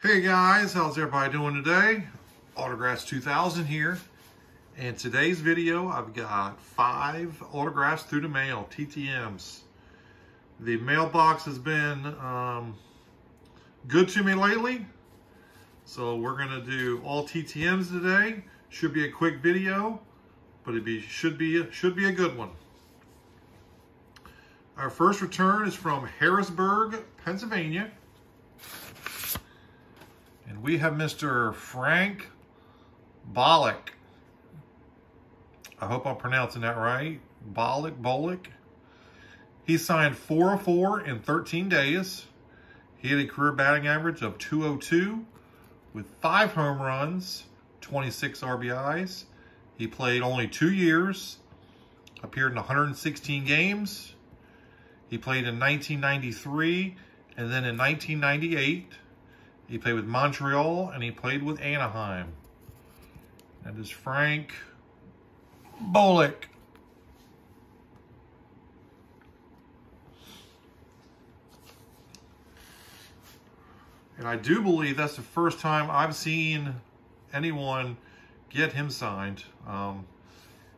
Hey guys, how's everybody doing today? Autographs2000 here. And today's video, I've got 5 autographs through the mail, TTMs. The mailbox has been good to me lately. So we're gonna do all TTMs today. Should be a quick video, but it should be a good one. Our first return is from Harrisburg, Pennsylvania. And we have Mr. Frank Bolick. I hope I'm pronouncing that right. Bolick. He signed 404 in 13 days. He had a career batting average of 202 with 5 home runs, 26 RBIs. He played only 2 years, appeared in 116 games. He played in 1993 and then in 1998. He played with Montreal, and he played with Anaheim. That is Frank Bolick. And I do believe that's the first time I've seen anyone get him signed.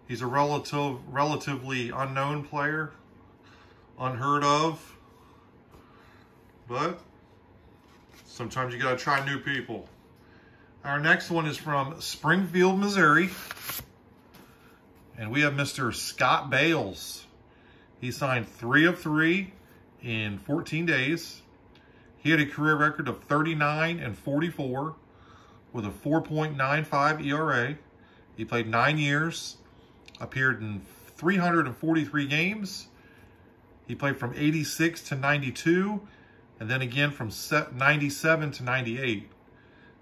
He's a relatively unknown player, unheard of, but sometimes you gotta try new people. Our next one is from Springfield, Missouri. And we have Mr. Scott Bailes. He signed 3 of 3 in 14 days. He had a career record of 39 and 44 with a 4.95 ERA. He played 9 years, appeared in 343 games. He played from 86 to 92. And then again from 97 to 98.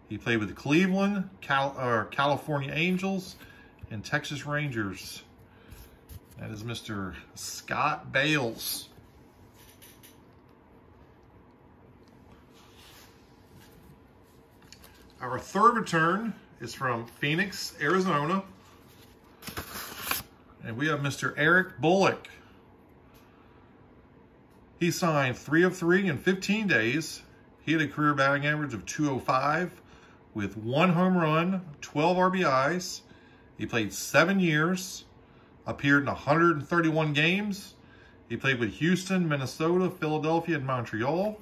He played with the Cleveland, California Angels, and Texas Rangers. That is Mr. Scott Bailes. Our third return is from Phoenix, Arizona. And we have Mr. Eric Bullock. He signed 3 of 3 in 15 days. He had a career batting average of 205 with 1 home run, 12 RBIs. He played 7 years, appeared in 131 games. He played with Houston, Minnesota, Philadelphia, and Montreal.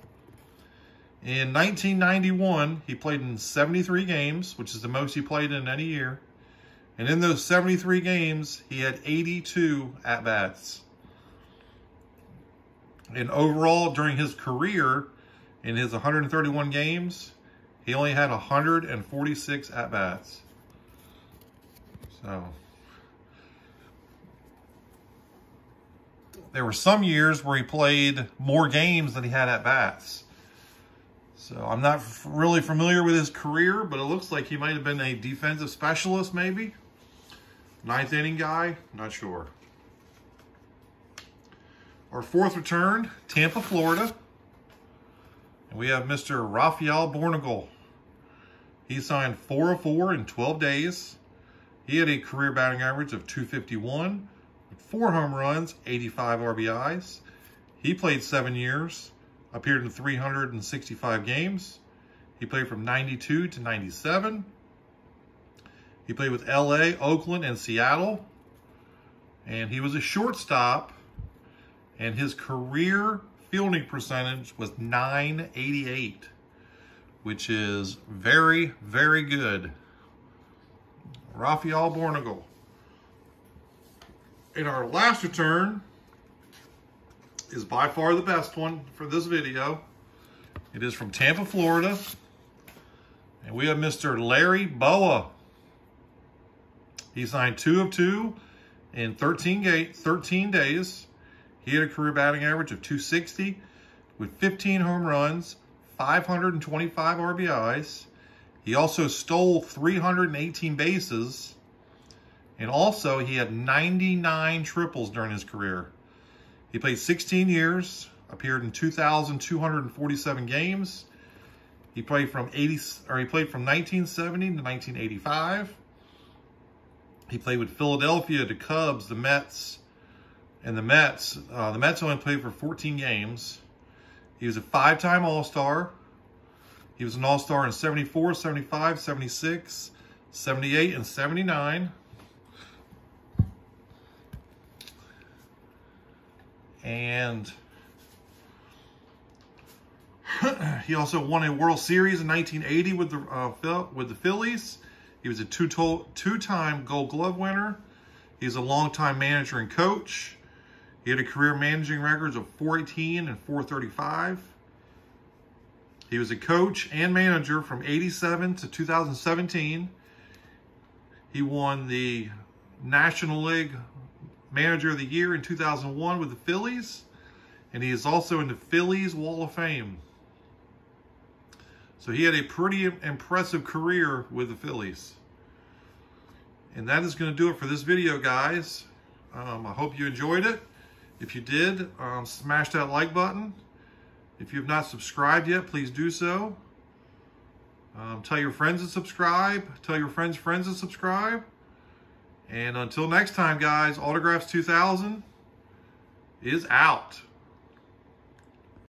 In 1991, he played in 73 games, which is the most he played in any year. And in those 73 games, he had 82 at-bats. And overall, during his career, in his 131 games, he only had 146 at-bats. So, there were some years where he played more games than he had at-bats. So, I'm not really familiar with his career, but it looks like he might have been a defensive specialist, maybe. 9th inning guy, not sure. Our fourth return, Tampa, Florida. And we have Mr. Rafael Bournagal. He signed 4 of 4 in 12 days. He had a career batting average of 251, 4 home runs, 85 RBIs. He played 7 years, appeared in 365 games. He played from 92 to 97. He played with LA, Oakland, and Seattle. And he was a shortstop. And his career fielding percentage was .988, which is very, very good. Rafael Bournagal. And our last return is by far the best one for this video. It is from Tampa, Florida. And we have Mr. Larry Bowa. He signed 2 of 2 in 13 days. He had a career batting average of 260 with 15 home runs, 525 RBIs. He also stole 318 bases. And also, he had 99 triples during his career. He played 16 years, appeared in 2,247 games. He played from 1970 to 1985. He played with Philadelphia, the Cubs, the Mets. And the Mets only played for 14 games. He was a 5-time All-Star. He was an all-star in 74, 75, 76, 78, and 79. And he also won a World Series in 1980 with the Phillies. He was a two-time Gold Glove winner. He's a longtime manager and coach. He had a career managing records of 418 and 435. He was a coach and manager from 87 to 2017. He won the National League Manager of the Year in 2001 with the Phillies, and he is also in the Phillies Wall of Fame. So he had a pretty impressive career with the Phillies. And that is going to do it for this video, guys. I hope you enjoyed it. If you did, smash that like button. If you have not subscribed yet, please do so. Tell your friends to subscribe. Tell your friends' friends to subscribe. And until next time, guys, Autographs2000 is out.